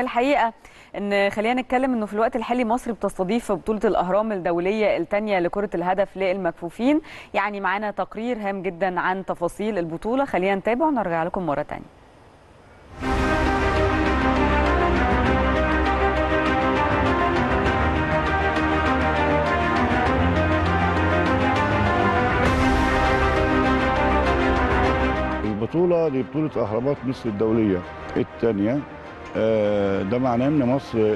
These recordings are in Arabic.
الحقيقة ان خلينا نتكلم انه في الوقت الحالي مصر بتستضيف بطولة الأهرام الدولية الثانية لكرة الهدف للمكفوفين. يعني معانا تقرير هام جدا عن تفاصيل البطولة، خلينا نتابع ونرجع لكم مرة ثانية. البطولة دي بطولة أهرامات مصر الدولية الثانية، ده معناه ان مصر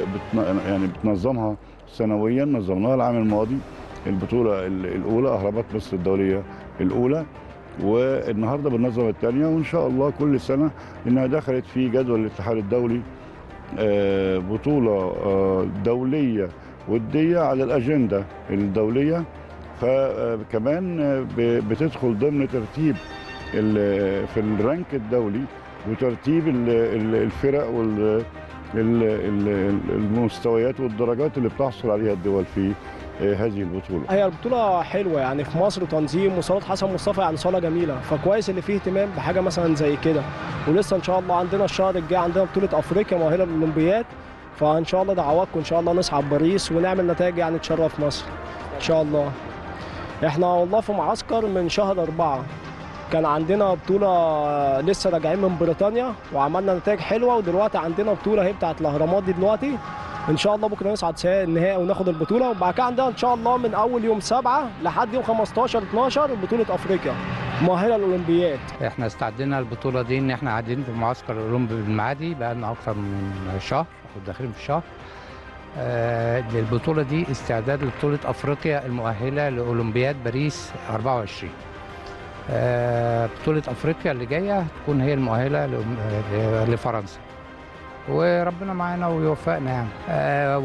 بتنظمها سنويا. نظمناها العام الماضي البطوله الاولى اهرامات مصر الدوليه الاولى، والنهارده بننظم الثانيه، وان شاء الله كل سنه انها دخلت في جدول الاتحاد الدولي بطوله دوليه وديه على الاجنده الدوليه، فكمان بتدخل ضمن ترتيب في الرانك الدولي وترتيب الفرق والمستويات والدرجات اللي بتحصل عليها الدول في هذه البطوله. هي البطوله حلوه يعني في مصر، تنظيم وصاله حسن مصطفى يعني صاله جميله، فكويس اللي فيه اهتمام بحاجه مثلا زي كده. ولسه ان شاء الله عندنا الشهر الجاي عندنا بطوله افريقيا مؤهله للاولمبياد، فان شاء الله دعواتكم ان شاء الله نصعد باريس ونعمل نتائج يعني تشرف مصر ان شاء الله. احنا والله في معسكر من شهر 4 كان عندنا بطولة لسه راجعين من بريطانيا وعملنا نتائج حلوة، ودلوقتي عندنا بطولة هي بتاعت الأهرامات دي دلوقتي، إن شاء الله بكرة نصعد النهائي وناخد البطولة. وبعد كده عندنا إن شاء الله من أول يوم 7 لحد يوم 15/12 بطولة أفريقيا مؤهلة للأولمبياد. إحنا استعدينا البطولة دي إن إحنا قاعدين في معسكر الأولمبي بالمعادي بقى لنا أكثر من شهر وداخلين في شهر. للبطولة دي استعداد لبطولة أفريقيا المؤهلة لأولمبياد باريس 24. بطولة أفريقيا اللي جاية تكون هي المؤهلة لفرنسا، وربنا معانا ويوفقنا يعني.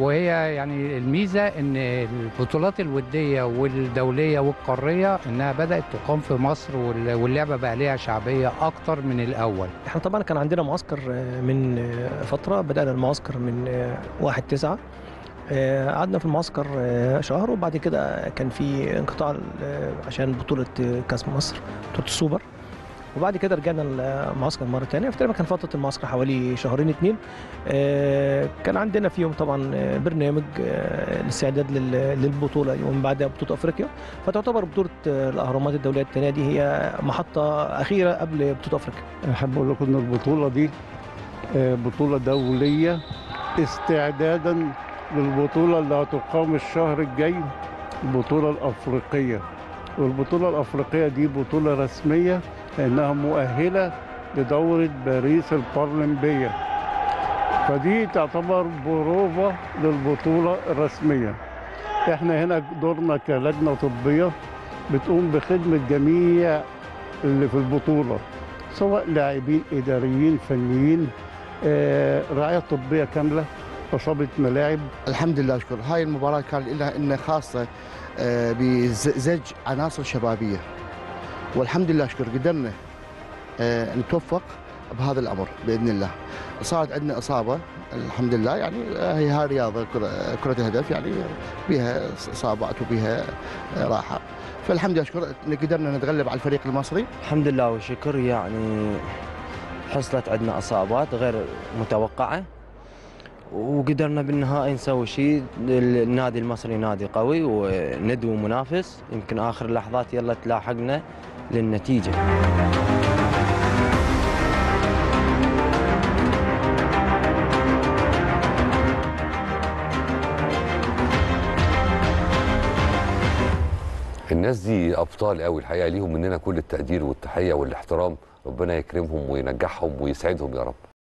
وهي يعني الميزة إن البطولات الودية والدولية والقارية إنها بدأت تقام في مصر، واللعبة بقى ليها شعبية أكتر من الأول. إحنا طبعا كان عندنا معسكر من فترة، بدأنا المعسكر من 1/9، قعدنا في المعسكر شهر، وبعد كده كان في انقطاع عشان بطولة كأس مصر بطولة السوبر، وبعد كده رجعنا المعسكر مرة تانية. فتقريبا كان فترة المعسكر حوالي 2 شهور. كان عندنا فيهم طبعا برنامج الاستعداد للبطولة ومن بعدها بطولة أفريقيا، فتعتبر بطولة الأهرامات الدولية الثانية دي هي محطة أخيرة قبل بطولة أفريقيا. أحب أقول لكم إن البطولة دي بطولة دولية استعدادا للبطولة اللي هتقام الشهر الجاي، البطولة الأفريقية. والبطولة الأفريقية دي بطولة رسمية لأنها مؤهلة لدورة باريس الأولمبية، فدي تعتبر بروفة للبطولة الرسمية. احنا هنا دورنا كلجنة طبية بتقوم بخدمة جميع اللي في البطولة، سواء لاعبين، إداريين، فنيين، رعاية طبية كاملة، أصابة ملاعب. الحمد لله أشكر هاي المباراة كان لها إن خاصة بزج عناصر شبابية، والحمد لله أشكر قدرنا نتوفق بهذا الأمر بإذن الله. صارت عندنا إصابة الحمد لله، يعني هي رياضة كرة الهدف يعني بها إصابات وبها راحة، فالحمد لله أشكر قدرنا نتغلب على الفريق المصري الحمد لله وشكر. يعني حصلت عندنا إصابات غير متوقعة وقدرنا بالنهائي نسوي شيء. النادي المصري نادي قوي وندوي منافس، يمكن آخر اللحظات يلا تلاحقنا للنتيجة. الناس دي أبطال قوي الحقيقة، ليهم مننا كل التقدير والتحية والاحترام، ربنا يكرمهم وينجحهم ويسعدهم يا رب.